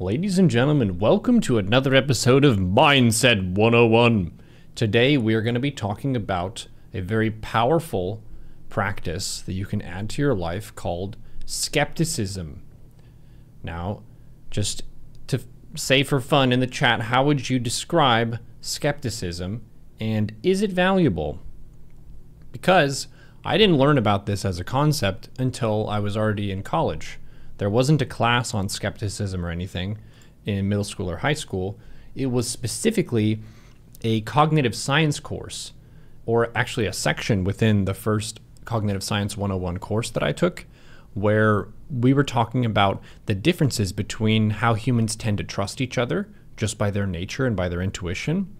Ladies and gentlemen, welcome to another episode of Mindset 101. Today we are going to be talking about a very powerful practice that you can add to your life called skepticism. Now, just to say for fun in the chat, how would you describe skepticism and is it valuable? Because I didn't learn about this as a concept until I was already in college. There wasn't a class on skepticism or anything in middle school or high school. It was specifically a cognitive science course, or actually a section within the first Cognitive Science 101 course that I took, where we were talking about the differences between how humans tend to trust each other just by their nature and by their intuition,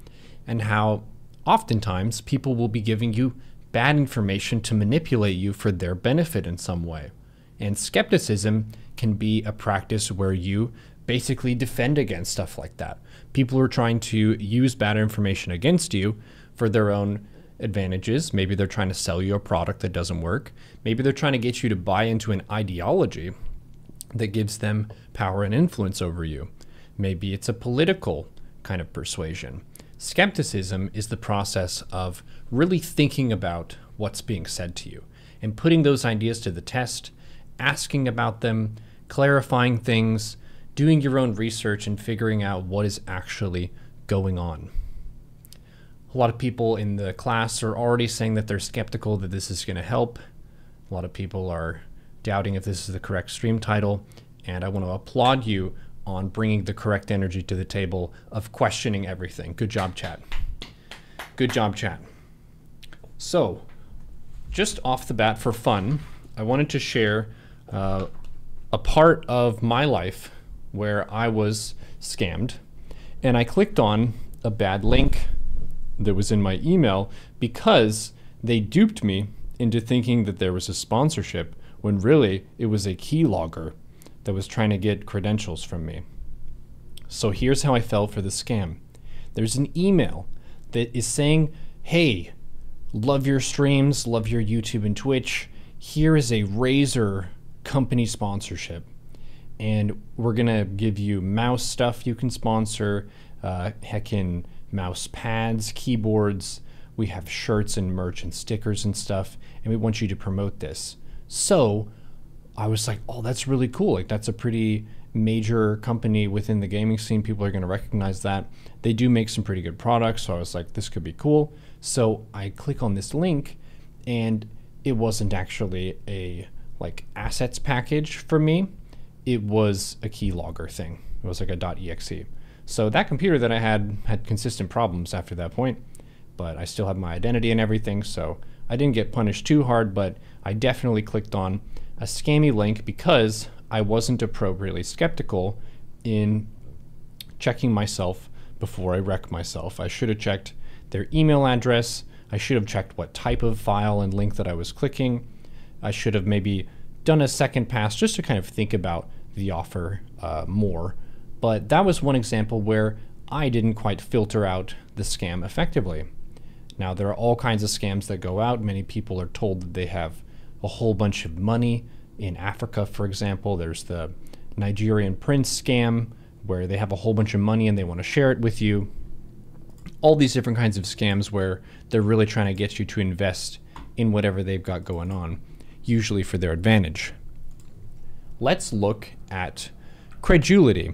and how oftentimes people will be giving you bad information to manipulate you for their benefit in some way. And skepticism can be a practice where you basically defend against stuff like that. People are trying to use bad information against you for their own advantages. Maybe they're trying to sell you a product that doesn't work. Maybe they're trying to get you to buy into an ideology that gives them power and influence over you. Maybe it's a political kind of persuasion. Skepticism is the process of really thinking about what's being said to you and putting those ideas to the test, asking about them, clarifying things, doing your own research and figuring out what is actually going on. A lot of people in the class are already saying that they're skeptical that this is going to help. A lot of people are doubting if this is the correct stream title, and I want to applaud you on bringing the correct energy to the table of questioning everything. Good job, chat. Good job, chat. So, just off the bat for fun, I wanted to share a part of my life where I was scammed, and I clicked on a bad link that was in my email because they duped me into thinking that there was a sponsorship when really it was a keylogger that was trying to get credentials from me. So here's how I fell for the scam. There's an email that is saying, hey, love your streams, love your YouTube and Twitch. Here is a Razer company sponsorship, and we're gonna give you mouse stuff you can sponsor, heckin' mouse pads, keyboards. We have shirts and merch and stickers and stuff, and we want you to promote this. So I was like, oh, that's really cool. Like, that's a pretty major company within the gaming scene. People are gonna recognize that. They do make some pretty good products. So I was like, this could be cool. So I click on this link, and it wasn't actually a like assets package for me. It was a keylogger thing. It was like a .exe. So that computer that I had consistent problems after that point, but I still had my identity and everything. So I didn't get punished too hard, but I definitely clicked on a scammy link because I wasn't appropriately skeptical in checking myself before I wreck myself. I should have checked their email address. I should have checked what type of file and link that I was clicking. I should have maybe done a second pass just to kind of think about the offer more. But that was one example where I didn't quite filter out the scam effectively. Now, there are all kinds of scams that go out. Many people are told that they have a whole bunch of money. In Africa, for example, there's the Nigerian Prince scam where they have a whole bunch of money and they want to share it with you. All these different kinds of scams where they're really trying to get you to invest in whatever they've got going on, usually for their advantage. Let's look at credulity.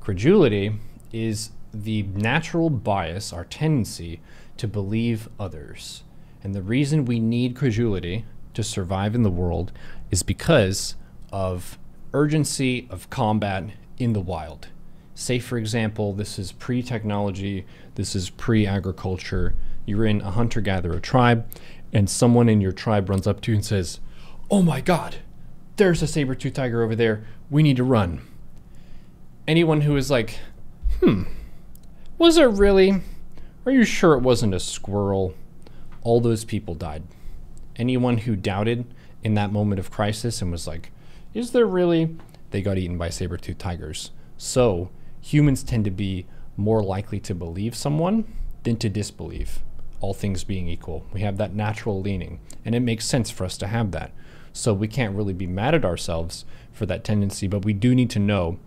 Credulity is the natural bias, our tendency to believe others. And the reason we need credulity to survive in the world is because of urgency of combat in the wild. Say, for example, this is pre-technology, this is pre-agriculture. You're in a hunter-gatherer tribe, and someone in your tribe runs up to you and says, oh my God, there's a saber-toothed tiger over there. We need to run. Anyone who is like, was it really? Are you sure it wasn't a squirrel? All those people died. Anyone who doubted in that moment of crisis and was like, is there really? They got eaten by saber-toothed tigers. So humans tend to be more likely to believe someone than to disbelieve, all things being equal. We have that natural leaning, and it makes sense for us to have that. So we can't really be mad at ourselves for that tendency, but we do need to know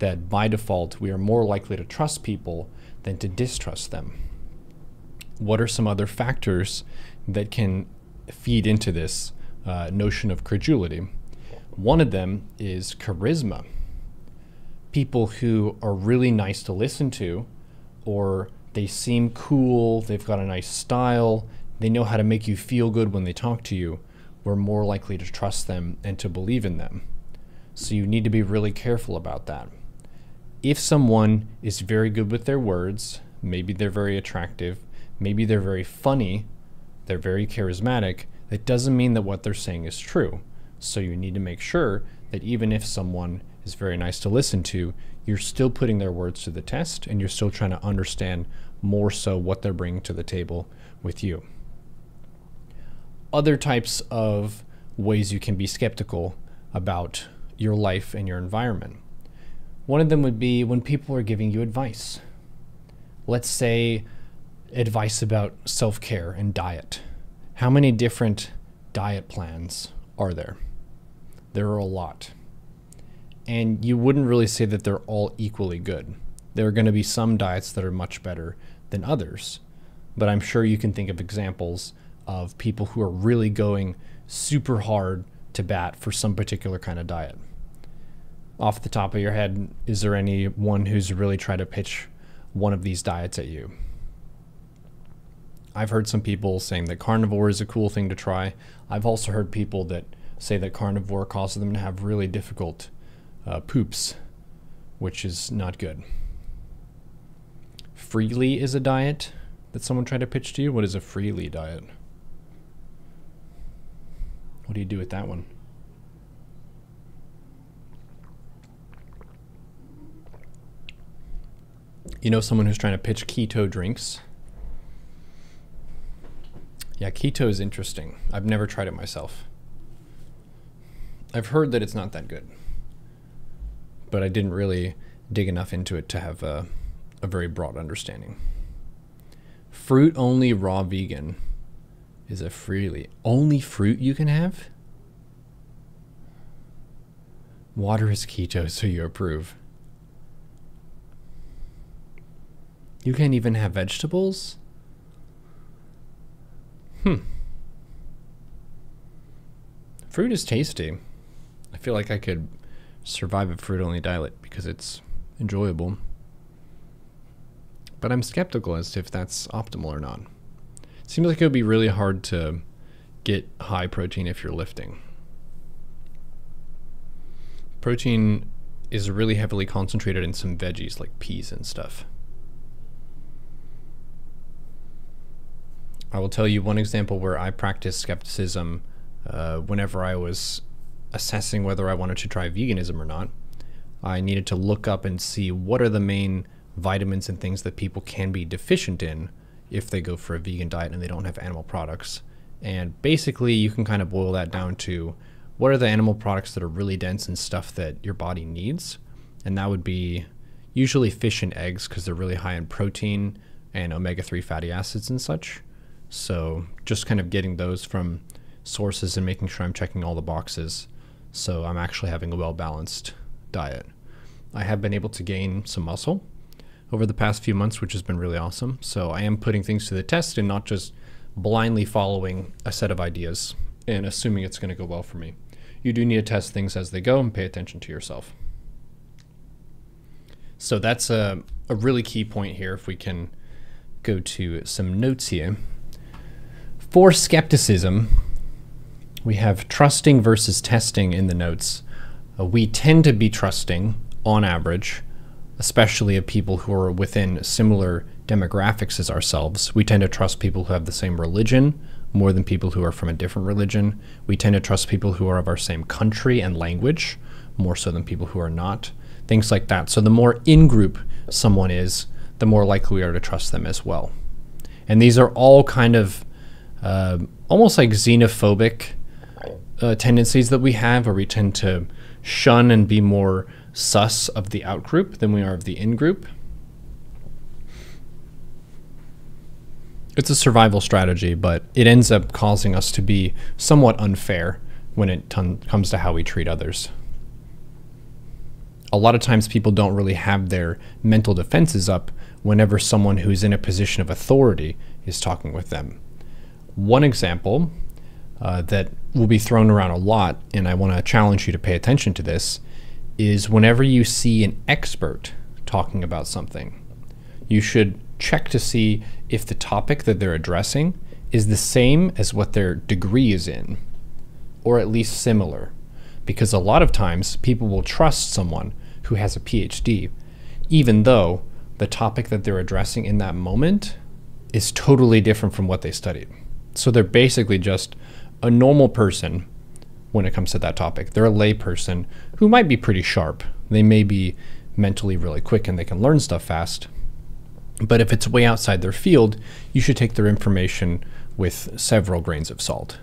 that by default we are more likely to trust people than to distrust them. What are some other factors that can feed into this notion of credulity? One of them is charisma. People who are really nice to listen to, or they seem cool, they've got a nice style, they know how to make you feel good when they talk to you, we're more likely to trust them and to believe in them. So you need to be really careful about that. If someone is very good with their words, maybe they're very attractive, maybe they're very funny, they're very charismatic, that doesn't mean that what they're saying is true. So you need to make sure that even if someone is very nice to listen to, you're still putting their words to the test and you're still trying to understand more so what they're bringing to the table with you. Other types of ways you can be skeptical about your life and your environment. One of them would be when people are giving you advice. Let's say advice about self-care and diet. How many different diet plans are there? There are a lot. And you wouldn't really say that they're all equally good. There are going to be some diets that are much better than others, but I'm sure you can think of examples of people who are really going super hard to bat for some particular kind of diet. Off the top of your head, is there anyone who's really tried to pitch one of these diets at you? I've heard some people saying that carnivore is a cool thing to try. I've also heard people that say that carnivore causes them to have really difficult poops, which is not good. Freely is a diet that someone tried to pitch to you. What is a freely diet? What do you do with that one? You know someone who's trying to pitch keto drinks? Yeah, keto is interesting. I've never tried it myself. I've heard that it's not that good, but I didn't really dig enough into it to have a very broad understanding. Fruit only raw vegan is a freely. Only fruit you can have? Water is keto, so you approve. You can't even have vegetables? Fruit is tasty. I feel like I could survive a fruit-only diet because it's enjoyable. But I'm skeptical as to if that's optimal or not. It seems like it would be really hard to get high protein if you're lifting. Protein is really heavily concentrated in some veggies like peas and stuff. I will tell you one example where I practiced skepticism whenever I was assessing whether I wanted to try veganism or not. I needed to look up and see what are the main vitamins and things that people can be deficient in if they go for a vegan diet and they don't have animal products. And basically you can kind of boil that down to what are the animal products that are really dense and stuff that your body needs. And that would be usually fish and eggs because they're really high in protein and omega-3 fatty acids and such. So just kind of getting those from sources and making sure I'm checking all the boxes so I'm actually having a well-balanced diet. I have been able to gain some muscle over the past few months, which has been really awesome. So I am putting things to the test and not just blindly following a set of ideas and assuming it's going to go well for me. You do need to test things as they go and pay attention to yourself. So that's a really key point here. If we can go to some notes here. For skepticism, we have trusting versus testing in the notes. We tend to be trusting on average, especially of people who are within similar demographics as ourselves. We tend to trust people who have the same religion more than people who are from a different religion. We tend to trust people who are of our same country and language more so than people who are not, things like that. So the more in-group someone is, the more likely we are to trust them as well. And these are all kind of almost like xenophobic tendencies that we have, where we tend to shun and be more sus of the out group than we are of the in group. It's a survival strategy, but it ends up causing us to be somewhat unfair when it comes to how we treat others. a lot of times people don't really have their mental defenses up whenever someone who's in a position of authority is talking with them. One example that will be thrown around a lot, and I want to challenge you to pay attention to this, is whenever you see an expert talking about something, you should check to see if the topic that they're addressing is the same as what their degree is in, or at least similar. Because a lot of times people will trust someone who has a PhD, even though the topic that they're addressing in that moment is totally different from what they studied. So they're basically just a normal person when it comes to that topic. They're a lay person who might be pretty sharp. They may be mentally really quick and they can learn stuff fast. But if it's way outside their field, you should take their information with several grains of salt.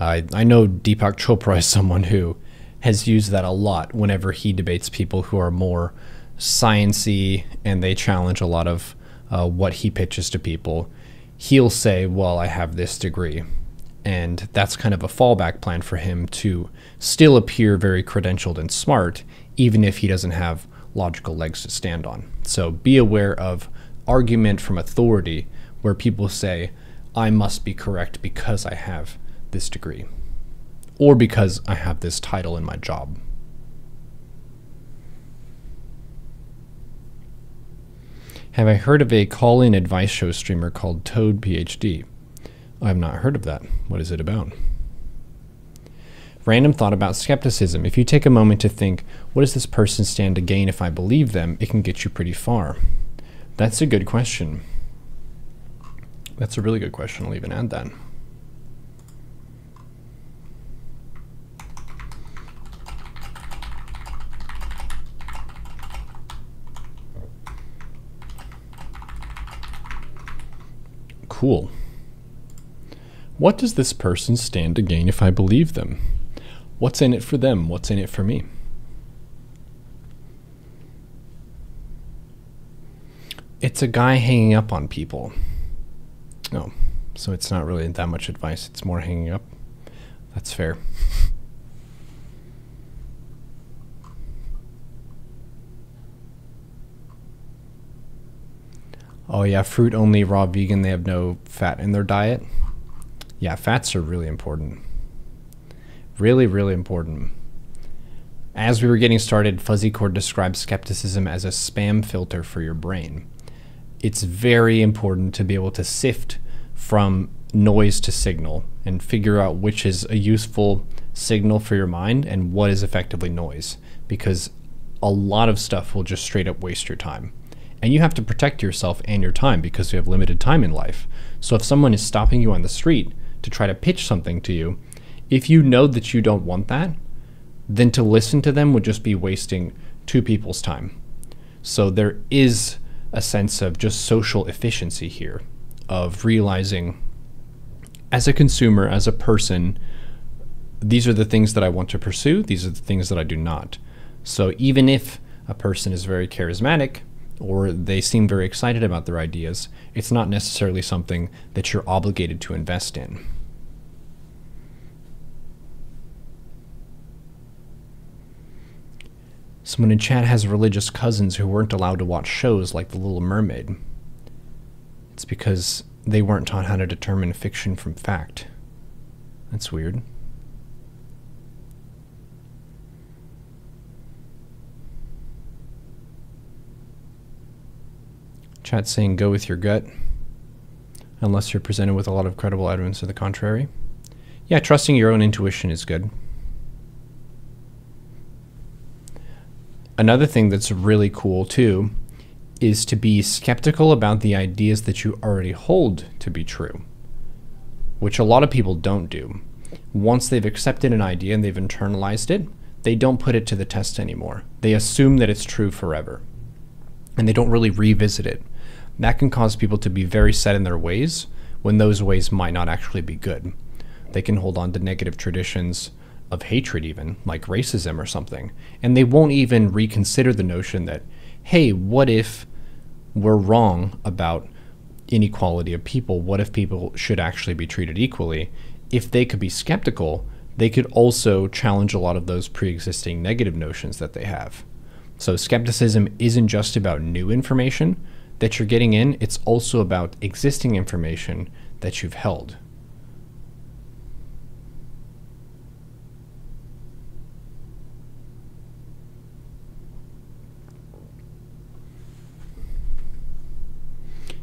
I know Deepak Chopra is someone who has used that a lot whenever he debates people who are more science-y and they challenge a lot of what he pitches to people. He'll say, well, I have this degree. And that's kind of a fallback plan for him to still appear very credentialed and smart, even if he doesn't have logical legs to stand on. So be aware of argument from authority where people say, I must be correct because I have this degree, or because I have this title in my job. Have I heard of a call-in advice show streamer called Toad PhD? I have not heard of that. What is it about? Random thought about skepticism. If you take a moment to think, what does this person stand to gain if I believe them? It can get you pretty far. That's a good question. That's a really good question. I'll even add that. Cool. What does this person stand to gain if I believe them? What's in it for them? What's in it for me? It's a guy hanging up on people. Oh, so it's not really that much advice. It's more hanging up. That's fair. Oh yeah, fruit only, raw vegan, they have no fat in their diet. Yeah, fats are really important. Really, really important. As we were getting started, Fuzzy Core describes skepticism as a spam filter for your brain. It's very important to be able to sift from noise to signal and figure out which is a useful signal for your mind and what is effectively noise, because a lot of stuff will just straight up waste your time. And you have to protect yourself and your time because you have limited time in life. So if someone is stopping you on the street to try to pitch something to you, if you know that you don't want that, then to listen to them would just be wasting two people's time. So there is a sense of just social efficiency here, of realizing as a consumer, as a person, these are the things that I want to pursue. These are the things that I do not. So even if a person is very charismatic, or they seem very excited about their ideas, it's not necessarily something that you're obligated to invest in. Someone in chat has religious cousins who weren't allowed to watch shows like The Little Mermaid. It's because they weren't taught how to determine fiction from fact. That's weird. Chat saying go with your gut unless you're presented with a lot of credible evidence to the contrary. Yeah, trusting your own intuition is good. Another thing that's really cool too is to be skeptical about the ideas that you already hold to be true, which a lot of people don't do. Once they've accepted an idea and they've internalized it, they don't put it to the test anymore. They assume that it's true forever and they don't really revisit it. That can cause people to be very set in their ways when those ways might not actually be good. They can hold on to negative traditions of hatred even, like racism or something, and they won't even reconsider the notion that, hey, what if we're wrong about inequality of people? What if people should actually be treated equally? If they could be skeptical, they could also challenge a lot of those pre-existing negative notions that they have. So skepticism isn't just about new information that you're getting in, it's also about existing information that you've held.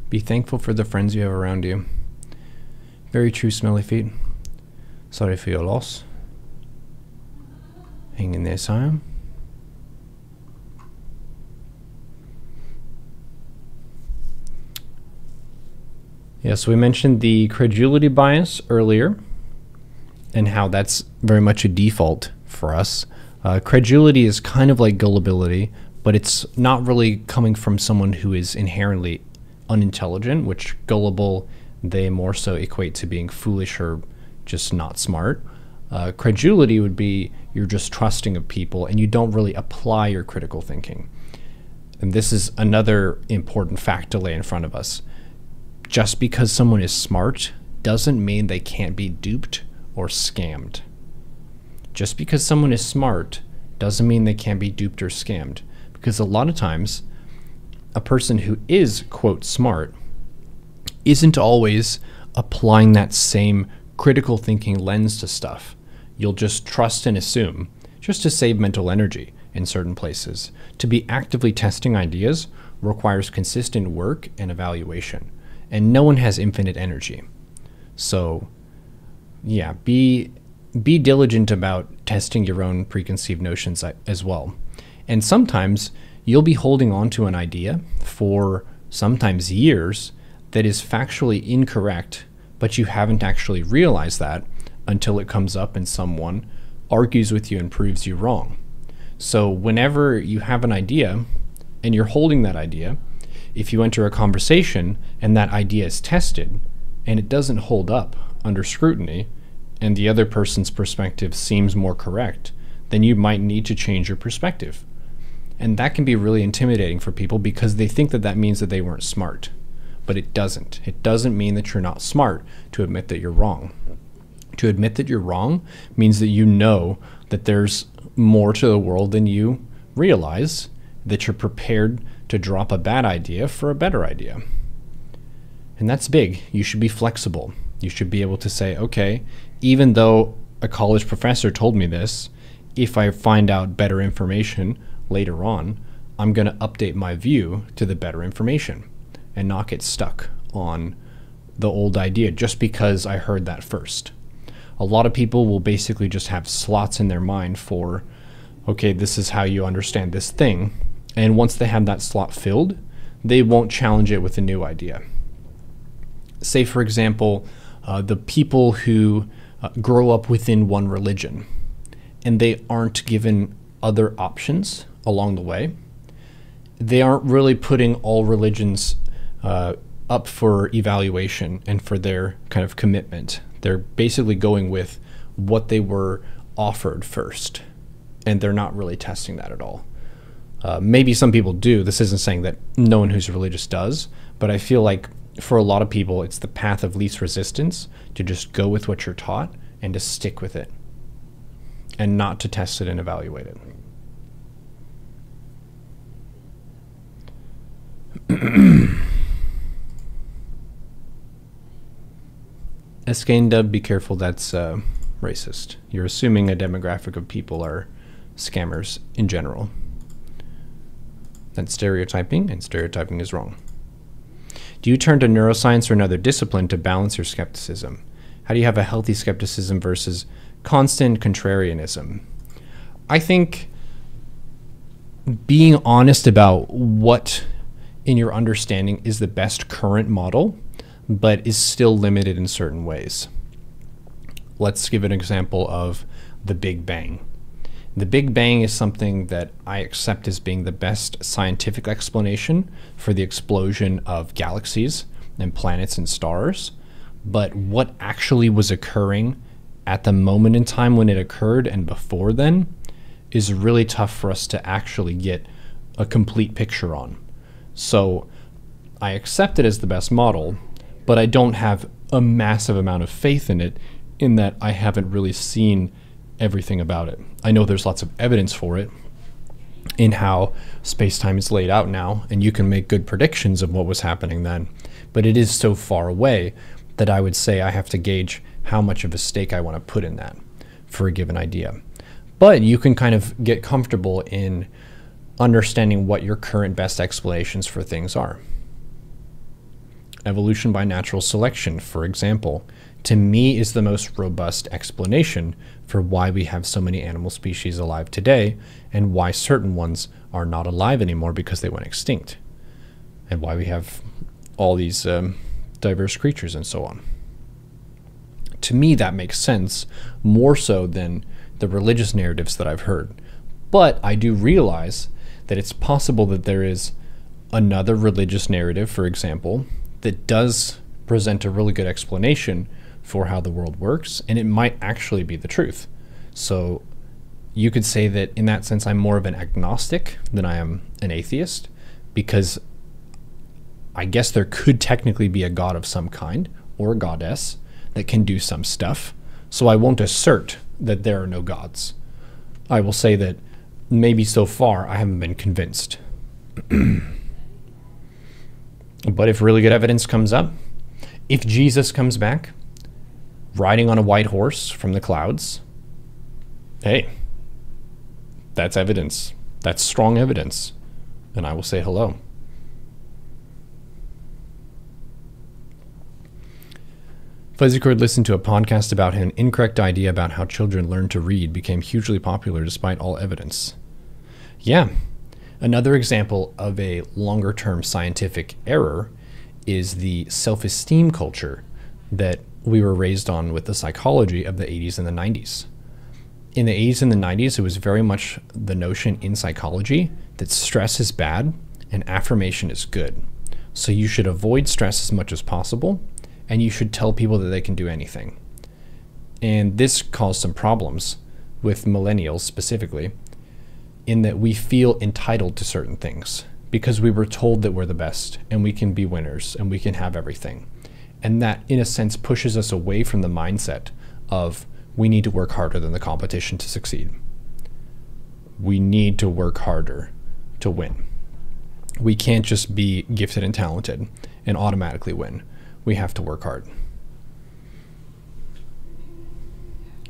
Be thankful for the friends you have around you. Very true, Smelly Feet. Sorry for your loss. Hang in there, Siam. Yeah, so we mentioned the credulity bias earlier and how that's very much a default for us. Credulity is kind of like gullibility, but it's not really coming from someone who is inherently unintelligent, which gullible, they more so equate to being foolish or just not smart. Credulity would be you're just trusting of people and you don't really apply your critical thinking. And this is another important fact to lay in front of us. Just because someone is smart doesn't mean they can't be duped or scammed. Just because someone is smart doesn't mean they can't be duped or scammed, because a lot of times a person who is, quote, smart isn't always applying that same critical thinking lens to stuff. You'll just trust and assume, just to save mental energy in certain places. To be actively testing ideas requires consistent work and evaluation, and no one has infinite energy. So yeah, be diligent about testing your own preconceived notions as well. And sometimes you'll be holding on to an idea for sometimes years that is factually incorrect, but you haven't actually realized that until it comes up and someone argues with you and proves you wrong. So whenever you have an idea and you're holding that idea, if you enter a conversation and that idea is tested and it doesn't hold up under scrutiny and the other person's perspective seems more correct, then you might need to change your perspective. And that can be really intimidating for people because they think that that means that they weren't smart, but it doesn't. It doesn't mean that you're not smart to admit that you're wrong. To admit that you're wrong means that you know that there's more to the world than you realize, that you're prepared to drop a bad idea for a better idea. And that's big. You should be flexible. You should be able to say, okay, even though a college professor told me this, if I find out better information later on, I'm going to update my view to the better information and not get stuck on the old idea just because I heard that first. A lot of people will basically just have slots in their mind for, okay, this is how you understand this thing. And once they have that slot filled, they won't challenge it with a new idea. Say, for example, the people who grow up within one religion and they aren't given other options along the way. They aren't really putting all religions up for evaluation and for their kind of commitment. They're basically going with what they were offered first, and they're not really testing that at all. Maybe some people do. This isn't saying that no one who's religious does, but I feel like for a lot of people, it's the path of least resistance to just go with what you're taught and to stick with it and not to test it and evaluate it. Skandub, be careful, that's racist. You're assuming a demographic of people are scammers in general. That's stereotyping, and stereotyping is wrong. Do you turn to neuroscience or another discipline to balance your skepticism? How do you have a healthy skepticism versus constant contrarianism? I think being honest about what in your understanding is the best current model, but is still limited in certain ways. Let's give an example of the Big Bang. The Big Bang is something that I accept as being the best scientific explanation for the explosion of galaxies and planets and stars, but what actually was occurring at the moment in time when it occurred and before then is really tough for us to actually get a complete picture on. So I accept it as the best model, but I don't have a massive amount of faith in it, in that I haven't really seen everything about it. I know there's lots of evidence for it in how space-time is laid out now, and you can make good predictions of what was happening then, but it is so far away that I would say I have to gauge how much of a stake I want to put in that for a given idea. But you can kind of get comfortable in understanding what your current best explanations for things are. Evolution by natural selection, for example, to me is the most robust explanation for why we have so many animal species alive today and why certain ones are not alive anymore because they went extinct, and why we have all these diverse creatures and so on. To me, that makes sense more so than the religious narratives that I've heard. But I do realize that it's possible that there is another religious narrative, for example, that does present a really good explanation for how the world works, and it might actually be the truth. So you could say that in that sense, I'm more of an agnostic than I am an atheist, because I guess there could technically be a god of some kind or a goddess that can do some stuff. So I won't assert that there are no gods. I will say that maybe so far I haven't been convinced. But if really good evidence comes up, if Jesus comes back riding on a white horse from the clouds, hey, that's evidence. That's strong evidence. And I will say hello. Fuzzycord listened to a podcast about how an incorrect idea about how children learn to read became hugely popular despite all evidence. Yeah. Another example of a longer-term scientific error is the self-esteem culture that we were raised on with the psychology of the 80s and the 90s. In the 80s and the 90s, it was very much the notion in psychology that stress is bad and affirmation is good. So you should avoid stress as much as possible, and you should tell people that they can do anything. And this caused some problems with millennials specifically, in that we feel entitled to certain things because we were told that we're the best and we can be winners and we can have everything. And that, in a sense, pushes us away from the mindset of we need to work harder than the competition to succeed. We need to work harder to win. We can't just be gifted and talented and automatically win. We have to work hard.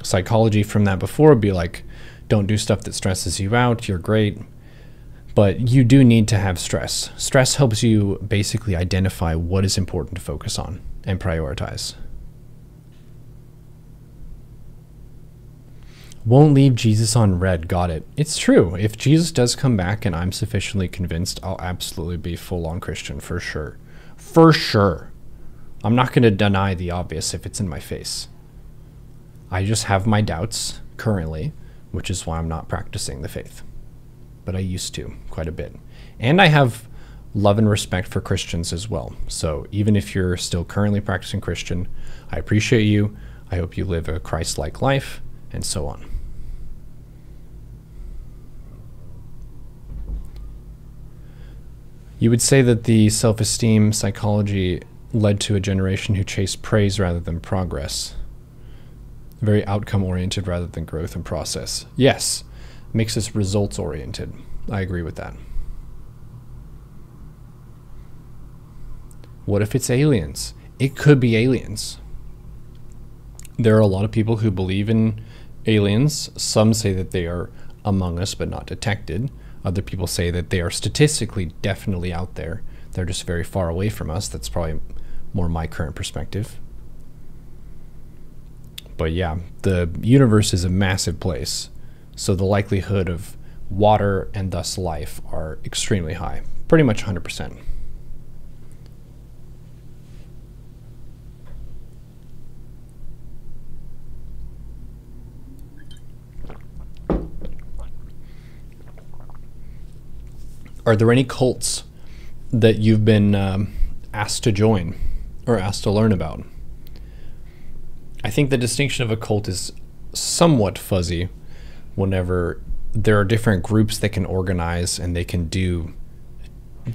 Psychology from that before would be like, don't do stuff that stresses you out, you're great. But you do need to have stress. Stress helps you basically identify what is important to focus on and prioritize. Won't leave Jesus on red, got it. It's true. If Jesus does come back and I'm sufficiently convinced, I'll absolutely be full-on Christian, for sure. For sure. I'm not going to deny the obvious if it's in my face. I just have my doubts currently, which is why I'm not practicing the faith. But I used to quite a bit. And I have love and respect for Christians as well. So even if you're still currently practicing Christian, I appreciate you. I hope you live a Christ-like life and so on. You would say that the self-esteem psychology led to a generation who chased praise rather than progress. Very outcome-oriented rather than growth and process. Yes, makes us results-oriented. I agree with that. What if it's aliens? It could be aliens. There are a lot of people who believe in aliens. Some say that they are among us but not detected. Other people say that they are statistically definitely out there. They're just very far away from us. That's probably more my current perspective. But yeah, the universe is a massive place, so the likelihood of water and thus life are extremely high, pretty much 100%. Are there any cults that you've been asked to join or asked to learn about? I think the distinction of a cult is somewhat fuzzy whenever there are different groups that can organize and they can do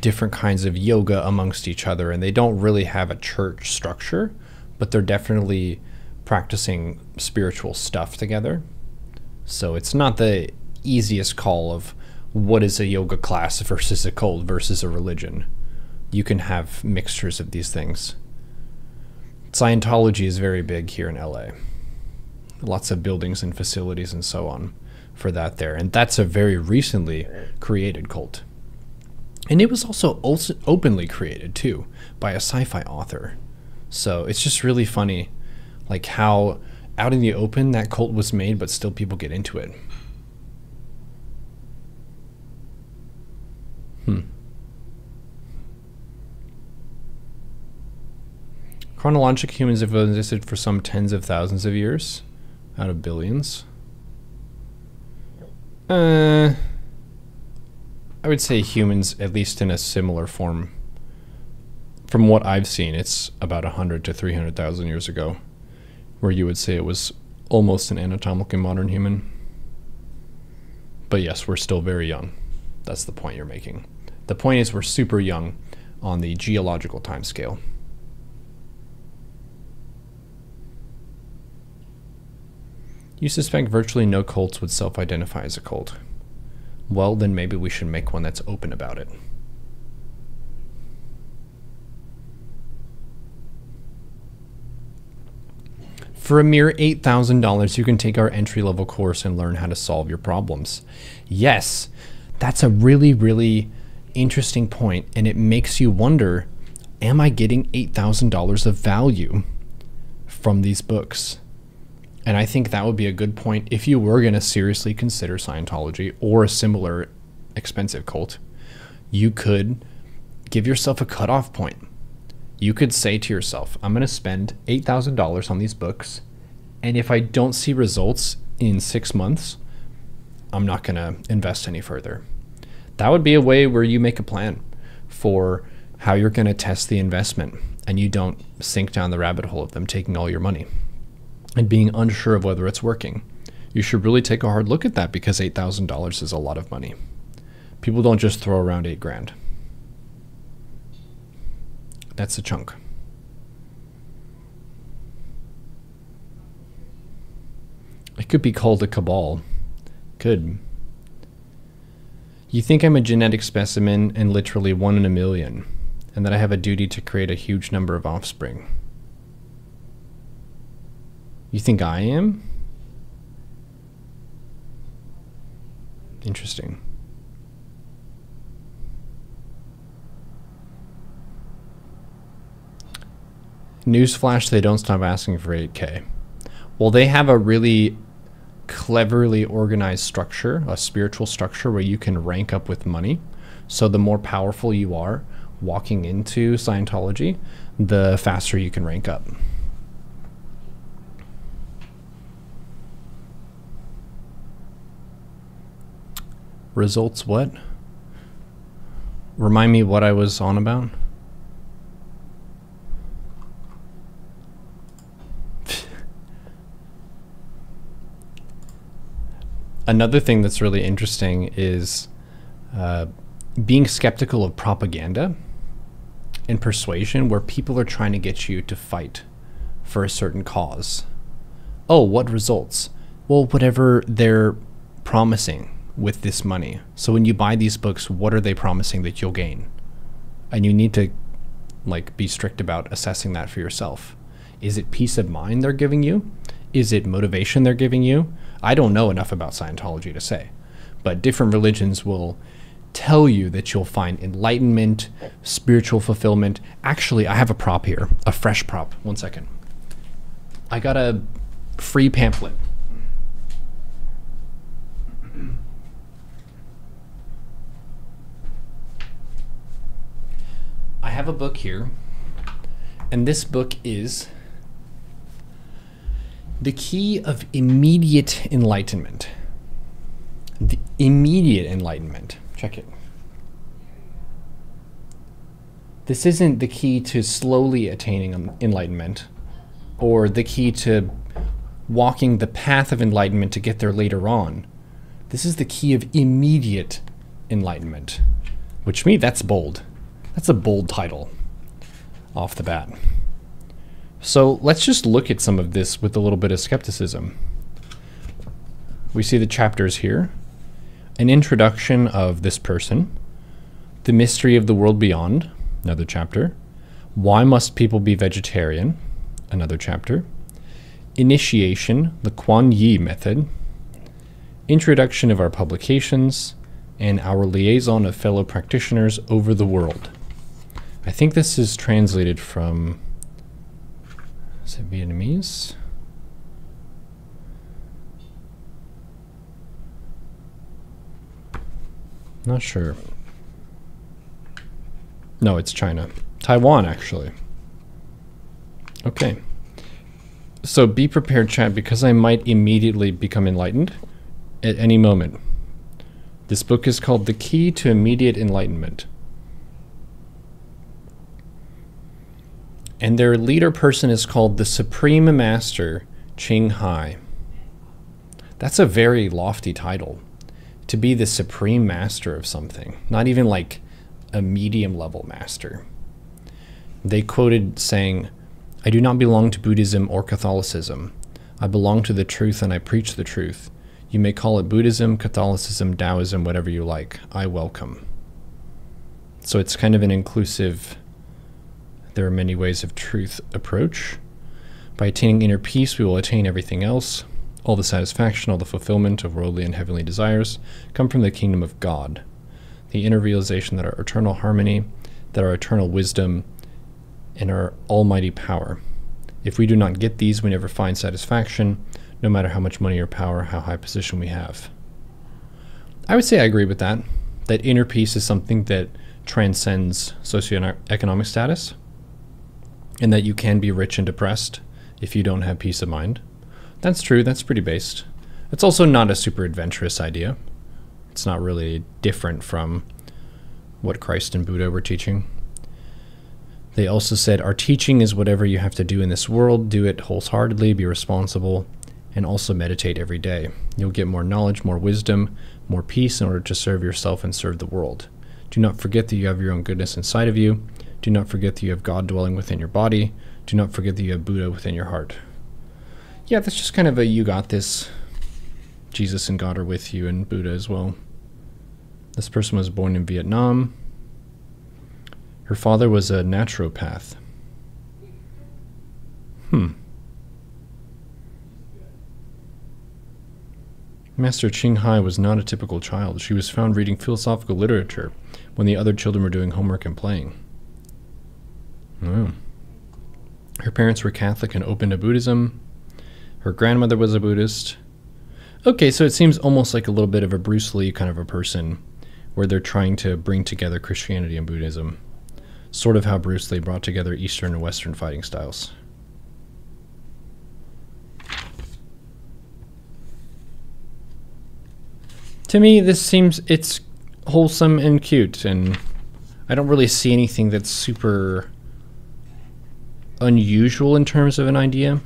different kinds of yoga amongst each other, and they don't really have a church structure, but they're definitely practicing spiritual stuff together. So it's not the easiest call of what is a yoga class versus a cult versus a religion. You can have mixtures of these things. Scientology is very big here in LA. Lots of buildings and facilities and so on for that there. And that's a very recently created cult. And it was also openly created too by a sci-fi author. So it's just really funny like how out in the open that cult was made, but still people get into it. Chronologic humans have existed for some tens of thousands of years out of billions. I would say humans, at least in a similar form, from what I've seen, it's about 100 to 300,000 years ago, where you would say it was almost an anatomically modern human. But yes, we're still very young. That's the point you're making. The point is we're super young on the geological time scale. You suspect virtually no cults would self-identify as a cult. Well, then maybe we should make one that's open about it. For a mere $8,000, you can take our entry-level course and learn how to solve your problems. Yes, that's a really, really interesting point, and it makes you wonder, am I getting $8,000 of value from these books? And I think that would be a good point if you were going to seriously consider Scientology or a similar expensive cult. You could give yourself a cutoff point. You could say to yourself, I'm going to spend $8,000 on these books, and if I don't see results in 6 months, I'm not going to invest any further. That would be a way where you make a plan for how you're going to test the investment and you don't sink down the rabbit hole of them taking all your money and being unsure of whether it's working. You should really take a hard look at that because $8,000 is a lot of money. People don't just throw around $8,000. That's a chunk. It could be called a cabal. Could. You think I'm a genetic specimen and literally 1 in a million, and that I have a duty to create a huge number of offspring. You think I am? Interesting. Newsflash, they don't stop asking for $8,000. Well, they have a really cleverly organized structure, a spiritual structure where you can rank up with money. So the more powerful you are walking into Scientology, the faster you can rank up. Results what? Remind me what I was on about. Another thing that's really interesting is being skeptical of propaganda and persuasion where people are trying to get you to fight for a certain cause. Oh, what results? Well, whatever they're promising with this money. So when you buy these books, what are they promising that you'll gain? And you need to like be strict about assessing that for yourself. Is it peace of mind they're giving you? Is it motivation they're giving you? I don't know enough about Scientology to say, but different religions will tell you that you'll find enlightenment, spiritual fulfillment. Actually, I have a prop here, a fresh prop. 1 second. I got a free pamphlet. I have a book here, and this book is The Key of Immediate Enlightenment. The Immediate Enlightenment. Check it. This isn't the key to slowly attaining enlightenment or the key to walking the path of enlightenment to get there later on. This is the key of immediate enlightenment, which to me, that's bold. That's a bold title off the bat. So let's just look at some of this with a little bit of skepticism. we see the chapters here. An introduction of this person. The mystery of the world beyond, another chapter. Why must people be vegetarian? Another chapter. Initiation, the Kuan Yi method. Introduction of our publications and our liaison of fellow practitioners over the world. I think this is translated from, is it Vietnamese? Not sure. No, it's China. Taiwan, actually. Okay. So be prepared, chat, because I might immediately become enlightened at any moment. This book is called The Key to Immediate Enlightenment. And their leader person is called the Supreme Master Ching Hai. That's a very lofty title, to be the Supreme Master of something, not even like a medium level master. They quoted saying, "I do not belong to Buddhism or Catholicism. I belong to the truth and I preach the truth. You may call it Buddhism, Catholicism, Taoism, whatever you like. I welcome." So it's kind of an inclusive, there are many ways of truth approach. By attaining inner peace, we will attain everything else. All the satisfaction, all the fulfillment of worldly and heavenly desires come from the kingdom of God. The inner realization that our eternal harmony, that our eternal wisdom, and our almighty power. If we do not get these, we never find satisfaction, no matter how much money or power, how high position we have. I would say I agree with that, that inner peace is something that transcends socioeconomic status, and that you can be rich and depressed if you don't have peace of mind. That's true, that's pretty based. It's also not a super adventurous idea. It's not really different from what Christ and Buddha were teaching. They also said, our teaching is whatever you have to do in this world, do it wholeheartedly, be responsible, and also meditate every day. You'll get more knowledge, more wisdom, more peace in order to serve yourself and serve the world. Do not forget that you have your own goodness inside of you. Do not forget that you have God dwelling within your body. Do not forget that you have Buddha within your heart. Yeah, that's just kind of a you got this. Jesus and God are with you, and Buddha as well. This person was born in Vietnam. Her father was a naturopath. Master Ching Hai was not a typical child. She was found reading philosophical literature when the other children were doing homework and playing. Her parents were Catholic and open to Buddhism. Her grandmother was a Buddhist. Okay, so it seems almost like a little bit of a Bruce Lee kind of a person, where they're trying to bring together Christianity and Buddhism. Sort of how Bruce Lee brought together Eastern and Western fighting styles. To me, this seems, it's wholesome and cute, and I don't really see anything that's super unusual in terms of an idea.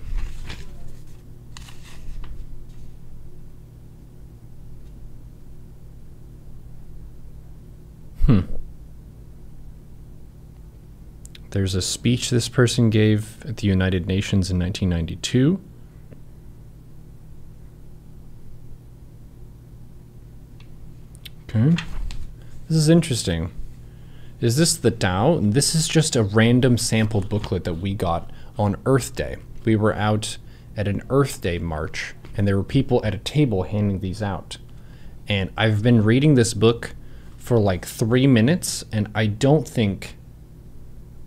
There's a speech this person gave at the United Nations in 1992. Okay. This is interesting. Is this the Tao? And this is just a random sample booklet that we got on Earth Day. We were out at an Earth Day march, and there were people at a table handing these out. And I've been reading this book for like 3 minutes, and I don't think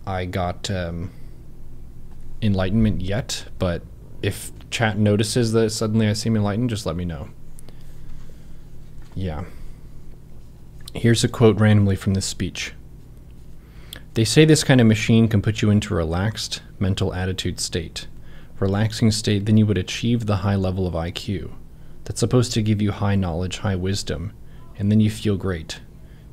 I got enlightenment yet, but if chat notices that suddenly I seem enlightened, just let me know. Yeah. Here's a quote randomly from this speech. "They say this kind of machine can put you into a relaxed mental attitude state. Relaxing state, then you would achieve the high level of IQ. That's supposed to give you high knowledge, high wisdom, and then you feel great.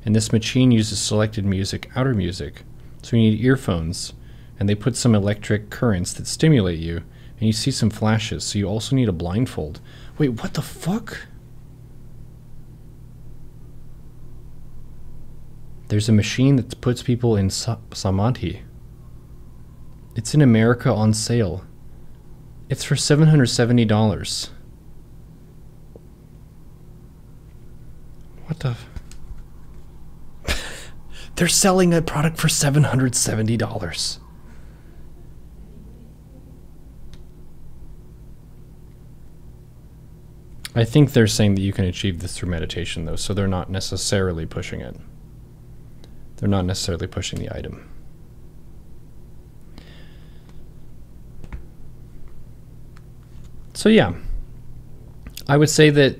And this machine uses selected music, outer music, so you need earphones, and they put some electric currents that stimulate you, and you see some flashes, so you also need a blindfold." Wait, what the fuck? There's a machine that puts people in samadhi. It's in America on sale. It's for $770. What the? They're selling a product for $770. I think they're saying that you can achieve this through meditation, though, so they're not necessarily pushing it. They're not necessarily pushing the item. So yeah, I would say that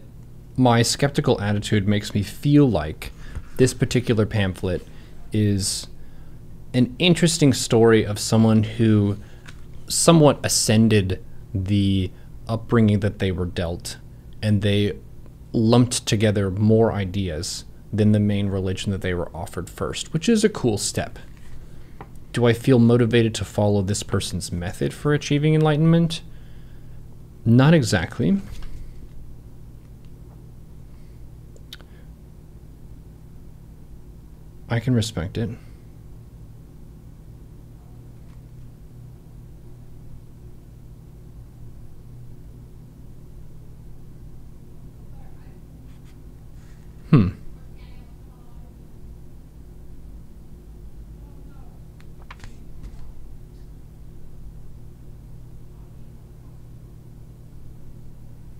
my skeptical attitude makes me feel like this particular pamphlet is an interesting story of someone who somewhat ascended the upbringing that they were dealt, and they lumped together more ideas than the main religion that they were offered first, which is a cool step. Do I feel motivated to follow this person's method for achieving enlightenment? Not exactly. I can respect it.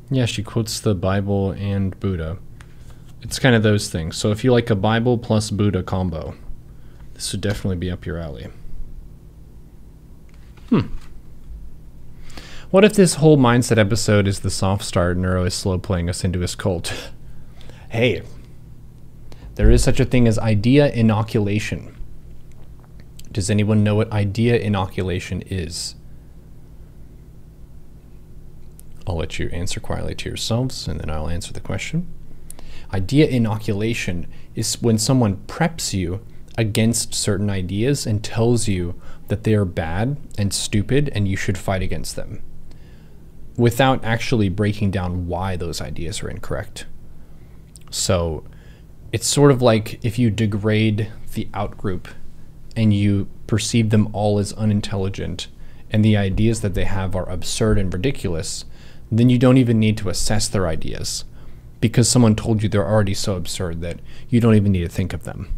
Yeah, she quotes the Bible and Buddha. It's kind of those things. So if you like a Bible plus Buddha combo, this would definitely be up your alley. What if this whole mindset episode is the soft start, Neuro is slow playing us into his cult? Hey, there is such a thing as idea inoculation. Does anyone know what idea inoculation is? I'll let you answer quietly to yourselves, and then I'll answer the question. Idea inoculation is when someone preps you against certain ideas and tells you that they are bad and stupid and you should fight against them without actually breaking down why those ideas are incorrect. So it's sort of like if you degrade the outgroup and you perceive them all as unintelligent and the ideas that they have are absurd and ridiculous, then you don't even need to assess their ideas because someone told you they're already so absurd that you don't even need to think of them.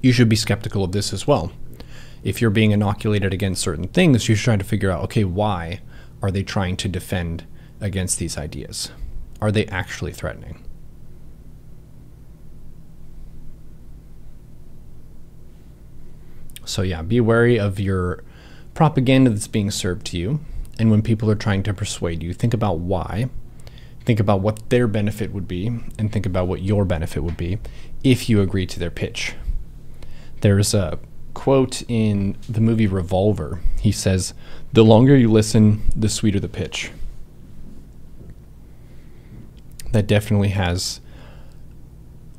You should be skeptical of this as well. If you're being inoculated against certain things, you should try to figure out, okay, why are they trying to defend against these ideas? Are they actually threatening? So yeah, be wary of your propaganda that's being served to you. And when people are trying to persuade you, think about why, think about what their benefit would be, and think about what your benefit would be if you agree to their pitch. There's a quote in the movie Revolver. He says, "The longer you listen, the sweeter the pitch." That definitely has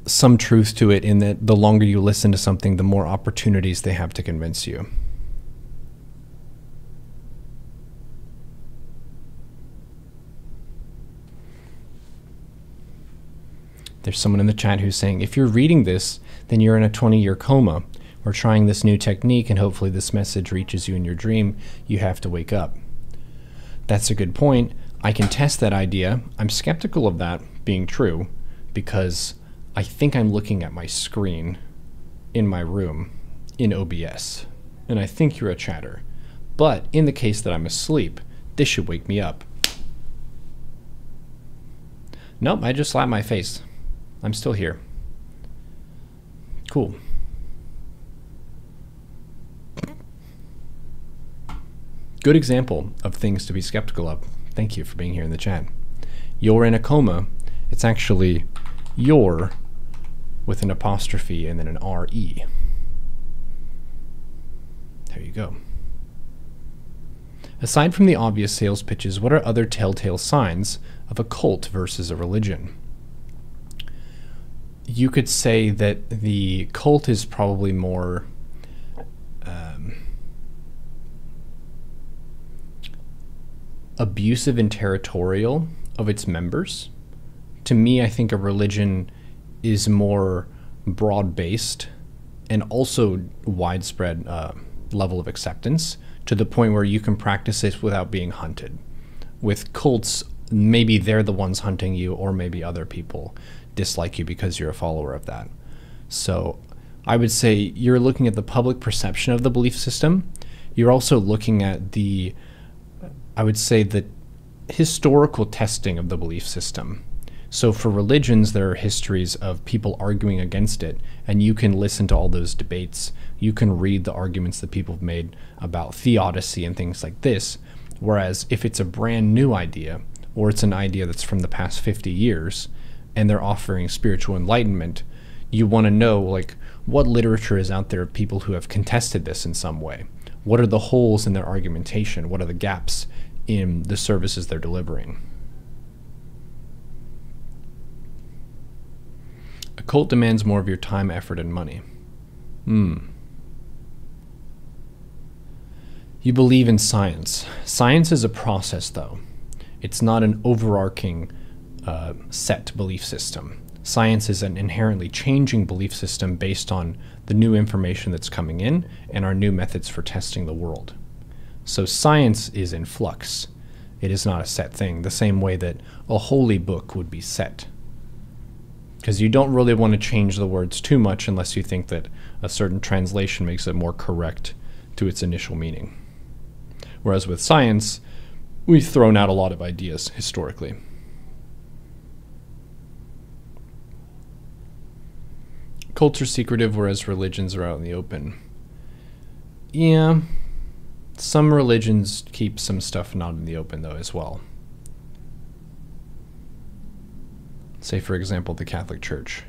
some truth to it, in that the longer you listen to something, the more opportunities they have to convince you. There's someone in the chat who's saying, if you're reading this, then you're in a 20-year coma. We're trying this new technique, and hopefully this message reaches you in your dream. You have to wake up. That's a good point. I can test that idea. I'm skeptical of that being true because I think I'm looking at my screen in my room in OBS, and I think you're a chatter. But in the case that I'm asleep, this should wake me up. Nope, I just slapped my face. I'm still here. Cool. Good example of things to be skeptical of. Thank you for being here in the chat. You're in a coma. It's actually you're with an apostrophe and then an R-E. There you go. Aside from the obvious sales pitches, what are other telltale signs of a cult versus a religion? You could say that the cult is probably more abusive and territorial of its members. To me, I think a religion is more broad-based and also widespread level of acceptance to the point where you can practice it without being hunted. With cults, maybe they're the ones hunting you, or maybe other people. dislike you because you're a follower of that. So I would say you're looking at the public perception of the belief system. You're also looking at the, I would say, the historical testing of the belief system. So for religions, there are histories of people arguing against it, and you can listen to all those debates. You can read the arguments that people have made about theodicy and things like this. Whereas if it's a brand new idea, or it's an idea that's from the past 50 years, and they're offering spiritual enlightenment, you want to know, like, what literature is out there of people who have contested this in some way? What are the holes in their argumentation? What are the gaps in the services they're delivering? A cult demands more of your time, effort, and money. You believe in science. Science is a process, though. It's not an overarching set belief system. Science is an inherently changing belief system based on the new information that's coming in and our new methods for testing the world. So science is in flux. It is not a set thing, the same way that a holy book would be set. Because you don't really want to change the words too much unless you think that a certain translation makes it more correct to its initial meaning. Whereas with science, we've thrown out a lot of ideas historically. Cults are secretive, whereas religions are out in the open. Yeah, some religions keep some stuff not in the open, though, as well. Say, for example, the Catholic Church.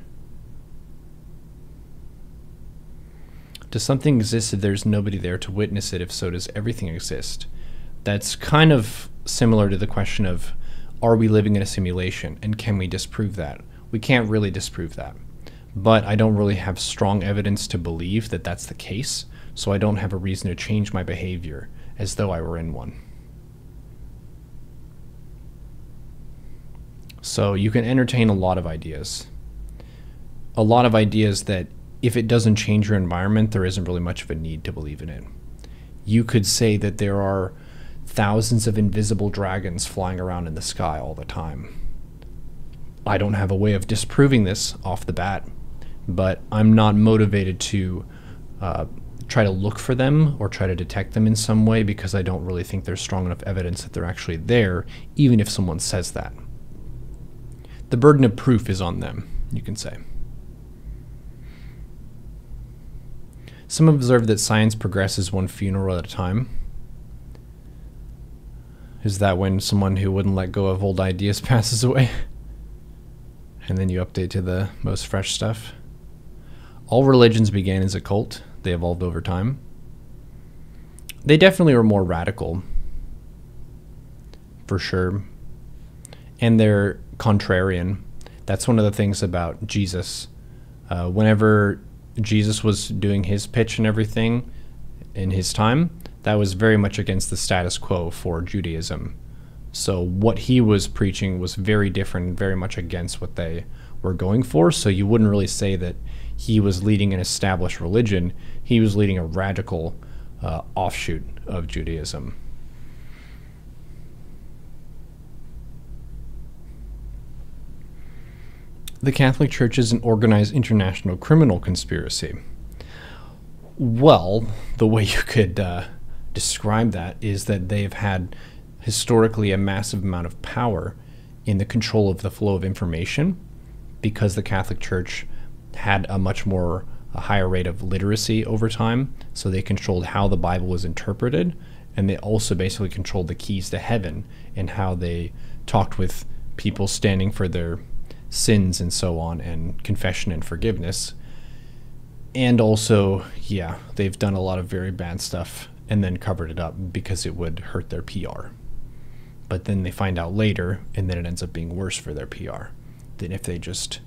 Does something exist if there's nobody there to witness it? If so, does everything exist? That's kind of similar to the question of, are we living in a simulation, and can we disprove that? We can't really disprove that, but I don't really have strong evidence to believe that that's the case, so I don't have a reason to change my behavior as though I were in one. So you can entertain a lot of ideas that if it doesn't change your environment, there isn't really much of a need to believe in it. You could say that there are thousands of invisible dragons flying around in the sky all the time. I don't have a way of disproving this off the bat, but I'm not motivated to try to look for them or try to detect them in some way, because I don't really think there's strong enough evidence that they're actually there, even if someone says that. The burden of proof is on them, you can say. Some observe that science progresses one funeral at a time. Is that when someone who wouldn't let go of old ideas passes away? And then you update to the most fresh stuff? All religions began as a cult. They evolved over time. They definitely are more radical, for sure. And they're contrarian. That's one of the things about Jesus. Whenever Jesus was doing his pitch and everything in his time, that was very much against the status quo for Judaism. So what he was preaching was very different, very much against what they were going for. So you wouldn't really say that he was leading an established religion. He was leading a radical offshoot of Judaism. The Catholic Church is an organized international criminal conspiracy. Well, the way you could describe that is that they've had historically a massive amount of power in the control of the flow of information, because the Catholic Church had a much more higher rate of literacy over time. So they controlled how the Bible was interpreted, and they also basically controlled the keys to heaven and how they talked with people standing for their sins and so on, and confession and forgiveness. And also, yeah, they've done a lot of very bad stuff and then covered it up because it would hurt their PR. But then they find out later, and then it ends up being worse for their PR than if they just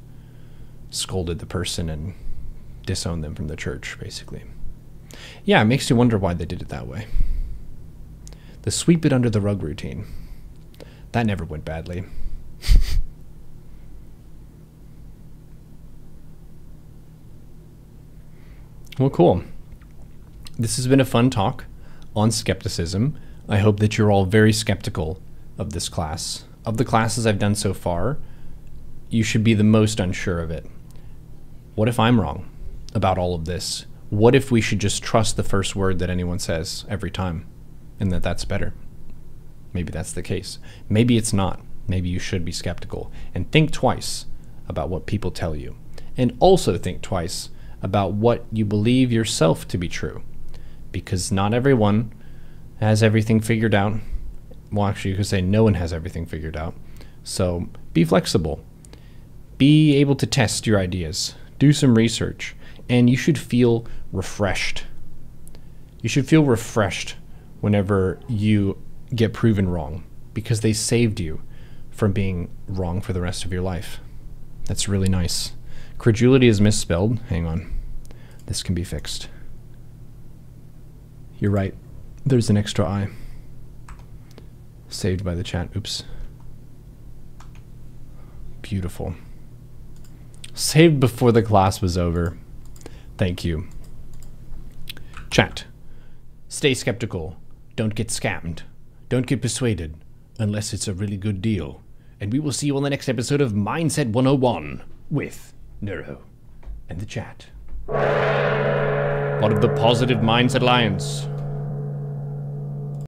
scolded the person and disowned them from the church, basically. Yeah, it makes you wonder why they did it that way. The sweep it under the rug routine. That never went badly. Well, cool. This has been a fun talk on skepticism. I hope that you're all very skeptical of this class. Of the classes I've done so far, you should be the most unsure of it. What if I'm wrong about all of this? What if we should just trust the first word that anyone says every time, and that that's better? Maybe that's the case. Maybe it's not. Maybe you should be skeptical and think twice about what people tell you, and also think twice about what you believe yourself to be true, because not everyone has everything figured out. Well, actually, you could say no one has everything figured out. So be flexible, be able to test your ideas, do some research, and you should feel refreshed. You should feel refreshed whenever you get proven wrong, because they saved you from being wrong for the rest of your life. That's really nice. Credulity is misspelled. Hang on. This can be fixed. You're right. There's an extra I. Saved by the chat. Oops. Beautiful. Saved before the class was over. Thank you. Chat. Stay skeptical. Don't get scammed. Don't get persuaded unless it's a really good deal. And we will see you on the next episode of Mindset 101 with Neuro and the chat. Part of the Positive Mindset Alliance.